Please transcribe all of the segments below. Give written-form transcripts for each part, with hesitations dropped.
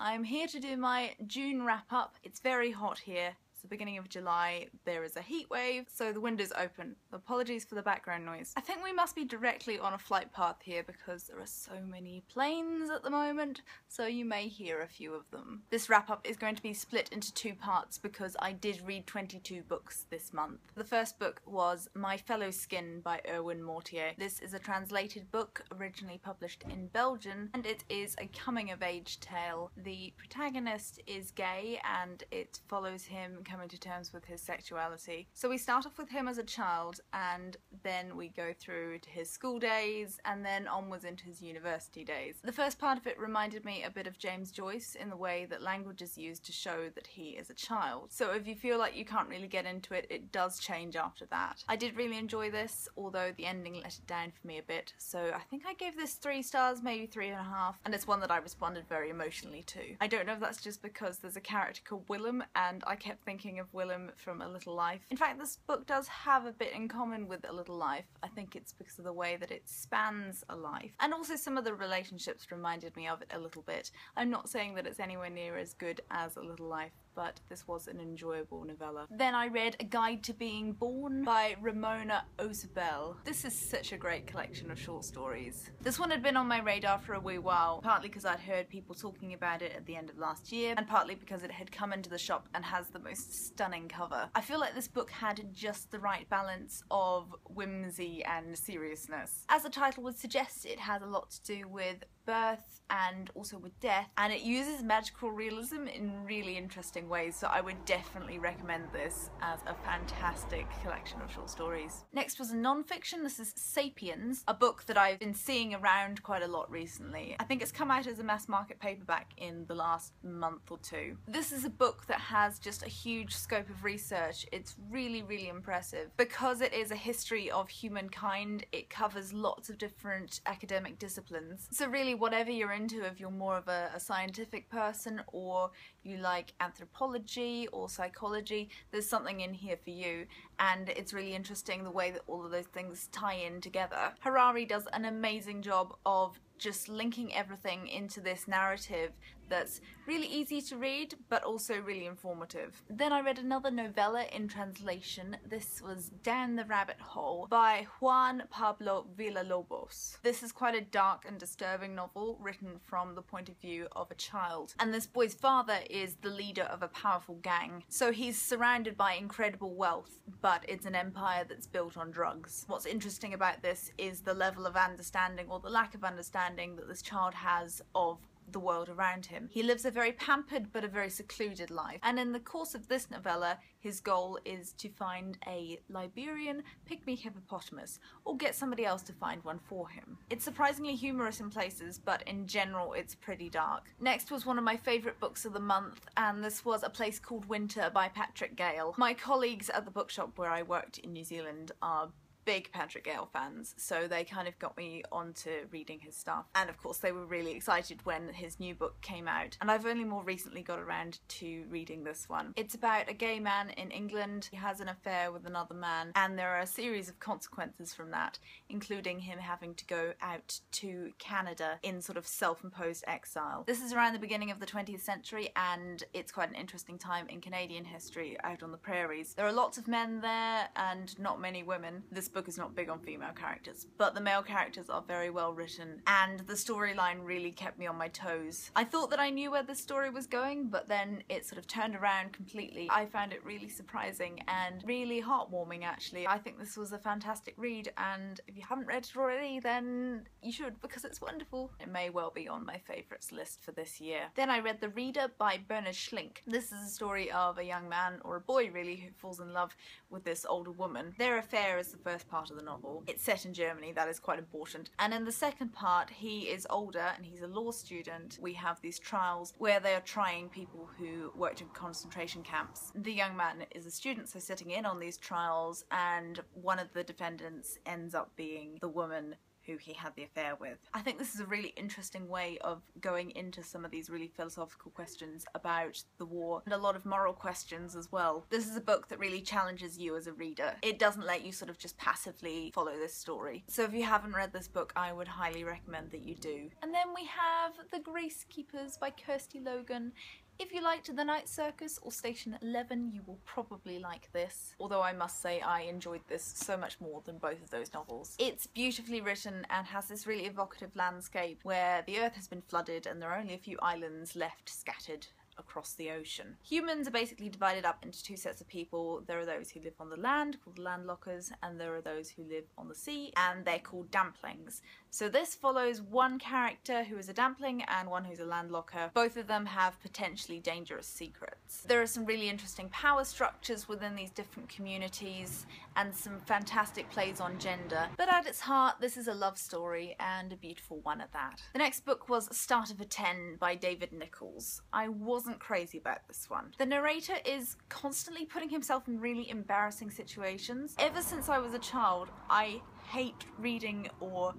I'm here to do my June wrap-up. It's very hot here. It's the beginning of July. There is a heat wave, so the window's open. Apologies for the background noise. I think we must be directly on a flight path here because there are so many planes at the moment, so you may hear a few of them. This wrap-up is going to be split into two parts because I did read 22 books this month. The first book was My Fellow Skin by Erwin Mortier. This is a translated book originally published in Belgium, and it is a coming-of-age tale. The protagonist is gay and it follows him coming to terms with his sexuality. So we start off with him as a child, and then we go through to his school days and then onwards into his university days. The first part of it reminded me a bit of James Joyce in the way that language is used to show that he is a child. So if you feel like you can't really get into it, it does change after that. I did really enjoy this, although the ending let it down for me a bit, so I think I gave this 3 stars, maybe 3.5, and it's one that I responded very emotionally to. I don't know if that's just because there's a character called Willem and I kept thinking of Willem from A Little Life. In fact, this book does have a bit in common with A Little Life. I think it's because of the way that it spans a life, and also some of the relationships reminded me of it a little bit. I'm not saying that it's anywhere near as good as A Little Life, but this was an enjoyable novella. Then I read A Guide to Being Born by Ramona Ausubel. This is such a great collection of short stories. This one had been on my radar for a wee while, partly because I'd heard people talking about it at the end of last year, and partly because it had come into the shop and has the most stunning cover. I feel like this book had just the right balance of whimsy and seriousness. As the title would suggest, it has a lot to do with birth and also with death, and it uses magical realism in really interesting ways, so I would definitely recommend this as a fantastic collection of short stories. Next was a non-fiction. This is Sapiens, a book that I've been seeing around quite a lot recently. I think it's come out as a mass market paperback in the last month or two. This is a book that has just a huge scope of research. It's really, really impressive. Because it is a history of humankind, it covers lots of different academic disciplines. So really, whatever you're into, if you're more of a scientific person or you like anthropology or psychology, there's something in here for you, and it's really interesting the way that all of those things tie in together. Harari does an amazing job of just linking everything into this narrative that's really easy to read but also really informative. Then I read another novella in translation. This was Down the Rabbit Hole by Juan Pablo Villalobos. This is quite a dark and disturbing novel written from the point of view of a child, and this boy's father is the leader of a powerful gang, so he's surrounded by incredible wealth, but it's an empire that's built on drugs. What's interesting about this is the level of understanding, or the lack of understanding, that this child has of the world around him. He lives a very pampered but a very secluded life, and in the course of this novella his goal is to find a Liberian pygmy hippopotamus, or get somebody else to find one for him. It's surprisingly humorous in places, but in general it's pretty dark. Next was one of my favourite books of the month, and this was A Place Called Winter by Patrick Gale. My colleagues at the bookshop where I worked in New Zealand are big Patrick Gale fans, so they kind of got me onto reading his stuff, and of course they were really excited when his new book came out, and I've only more recently got around to reading this one. It's about a gay man in England. He has an affair with another man, and there are a series of consequences from that, including him having to go out to Canada in sort of self-imposed exile. This is around the beginning of the 20th century, and it's quite an interesting time in Canadian history out on the prairies. There are lots of men there and not many women. This book is not big on female characters, but the male characters are very well written, and the storyline really kept me on my toes. I thought that I knew where the story was going, but then it sort of turned around completely. I found it really surprising and really heartwarming, actually. I think this was a fantastic read, and if you haven't read it already, then you should, because it's wonderful. It may well be on my favourites list for this year. Then I read The Reader by Bernhard Schlink. This is a story of a young man, or a boy really, who falls in love with this older woman. Their affair is the first part of the novel. It's set in Germany, that is quite important. And in the second part, he is older and he's a law student. We have these trials where they are trying people who worked in concentration camps. The young man is a student, so sitting in on these trials, and one of the defendants ends up being the woman who he had the affair with. I think this is a really interesting way of going into some of these really philosophical questions about the war, and a lot of moral questions as well. This is a book that really challenges you as a reader. It doesn't let you sort of just passively follow this story. So if you haven't read this book, I would highly recommend that you do. And then we have The Gracekeepers by Kirsty Logan. If you liked The Night Circus or Station 11, you will probably like this, although I must say I enjoyed this so much more than both of those novels. It's beautifully written and has this really evocative landscape where the earth has been flooded and there are only a few islands left scattered across the ocean. Humans are basically divided up into two sets of people. There are those who live on the land, called the landlockers, and there are those who live on the sea, and they're called damplings. So this follows one character who is a dampling and one who's a landlocker. Both of them have potentially dangerous secrets. There are some really interesting power structures within these different communities and some fantastic plays on gender, but at its heart this is a love story, and a beautiful one at that. The next book was Start of a Ten by David Nicholls. I wasn't crazy about this one. The narrator is constantly putting himself in really embarrassing situations. Ever since I was a child, I hate reading or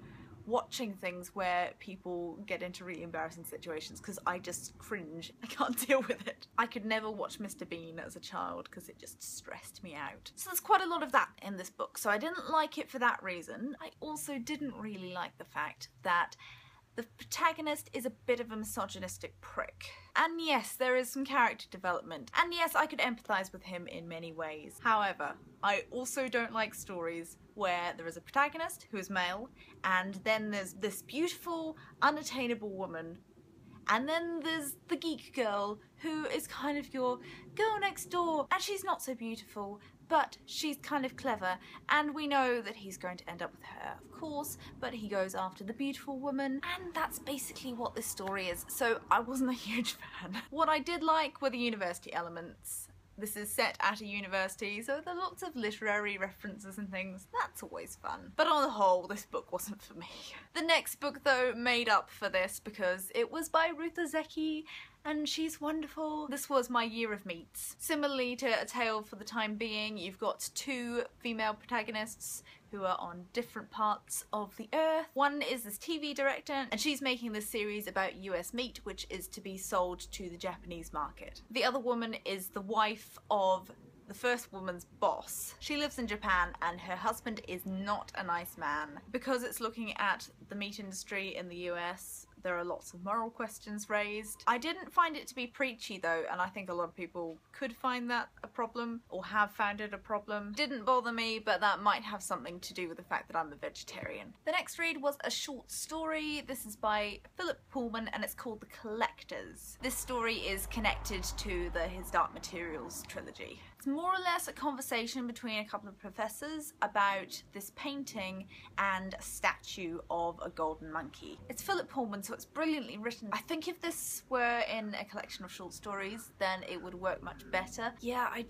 watching things where people get into really embarrassing situations because I just cringe. I can't deal with it. I could never watch Mr. Bean as a child because it just stressed me out. So there's quite a lot of that in this book, so I didn't like it for that reason. I also didn't really like the fact that the protagonist is a bit of a misogynistic prick. And yes, there is some character development, and yes, I could empathise with him in many ways. However, I also don't like stories where there is a protagonist who is male, and then there's this beautiful, unattainable woman, and then there's the geek girl who is kind of your girl next door, and she's not so beautiful, but she's kind of clever, and we know that he's going to end up with her, of course, but he goes after the beautiful woman, and that's basically what this story is, so I wasn't a huge fan. What I did like were the university elements. This is set at a university, so there are lots of literary references and things. That's always fun. But on the whole, this book wasn't for me. The next book, though, made up for this because it was by Ruth Ozeki, and she's wonderful. This was my year of meets. Similarly to A Tale for the Time Being, you've got two female protagonists who are on different parts of the earth. One is this TV director, and she's making this series about US meat, which is to be sold to the Japanese market. The other woman is the wife of the first woman's boss. She lives in Japan, and her husband is not a nice man. Because it's looking at the meat industry in the US, there are lots of moral questions raised. I didn't find it to be preachy though, and I think a lot of people could find that a problem or have found it a problem. Didn't bother me, but that might have something to do with the fact that I'm a vegetarian. The next read was a short story. This is by Philip Pullman, and it's called The Collectors. This story is connected to the His Dark Materials trilogy. It's more or less a conversation between a couple of professors about this painting and a statue of a golden monkey. It's Philip Pullman, so it's brilliantly written. I think if this were in a collection of short stories, then it would work much better. Yeah, I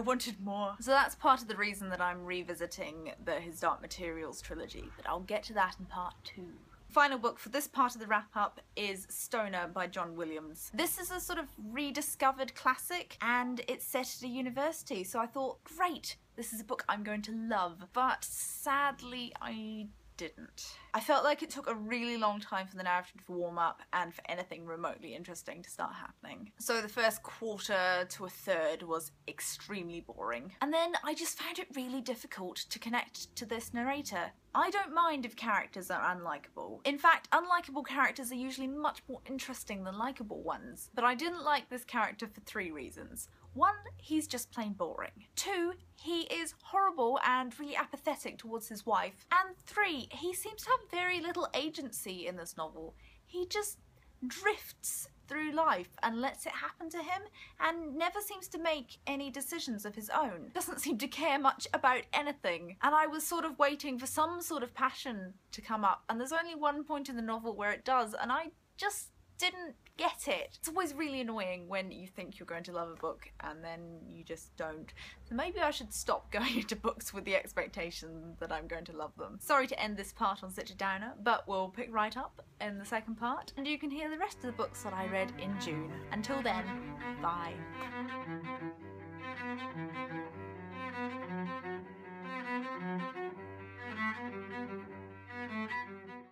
wanted more. So that's part of the reason that I'm revisiting the His Dark Materials trilogy, but I'll get to that in part two. Final book for this part of the wrap-up is Stoner by John Williams. This is a sort of rediscovered classic, and it's set at a university, so I thought, great, this is a book I'm going to love, but sadly I didn't. I felt like it took a really long time for the narrative to warm up and for anything remotely interesting to start happening. So the first quarter to a third was extremely boring. And then I just found it really difficult to connect to this narrator. I don't mind if characters are unlikable. In fact, unlikable characters are usually much more interesting than likable ones. But I didn't like this character for three reasons. One, he's just plain boring. Two, he is horrible and really apathetic towards his wife. And three, he seems to have very little agency in this novel. He just drifts through life and lets it happen to him, and never seems to make any decisions of his own. Doesn't seem to care much about anything, and I was sort of waiting for some sort of passion to come up, and there's only one point in the novel where it does, and I just didn't get it. It's always really annoying when you think you're going to love a book and then you just don't. So maybe I should stop going into books with the expectation that I'm going to love them. Sorry to end this part on such a downer, but we'll pick right up in the second part, and you can hear the rest of the books that I read in June. Until then, bye.